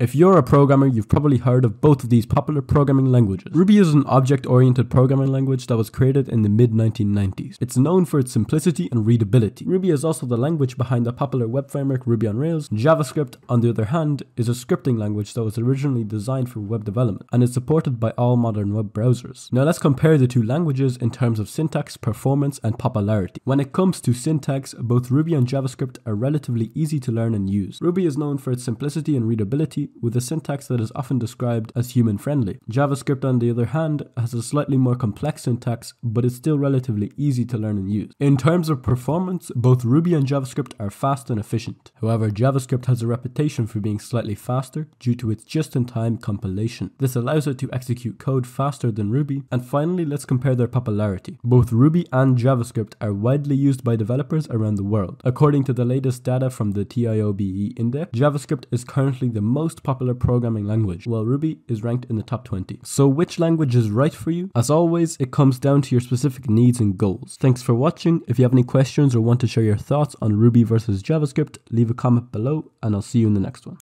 If you're a programmer, you've probably heard of both of these popular programming languages. Ruby is an object-oriented programming language that was created in the mid-1990s. It's known for its simplicity and readability. Ruby is also the language behind the popular web framework Ruby on Rails. JavaScript, on the other hand, is a scripting language that was originally designed for web development, and is supported by all modern web browsers. Now let's compare the two languages in terms of syntax, performance, and popularity. When it comes to syntax, both Ruby and JavaScript are relatively easy to learn and use. Ruby is known for its simplicity and readability, with a syntax that is often described as human-friendly. JavaScript, on the other hand, has a slightly more complex syntax, but it's still relatively easy to learn and use. In terms of performance, both Ruby and JavaScript are fast and efficient. However, JavaScript has a reputation for being slightly faster due to its just-in-time compilation. This allows it to execute code faster than Ruby. And finally, let's compare their popularity. Both Ruby and JavaScript are widely used by developers around the world. According to the latest data from the TIOBE Index, JavaScript is currently the most popular programming language, while Ruby is ranked in the top 20. So which language is right for you? As always, it comes down to your specific needs and goals. Thanks for watching. If you have any questions or want to share your thoughts on Ruby versus JavaScript, leave a comment below, and I'll see you in the next one.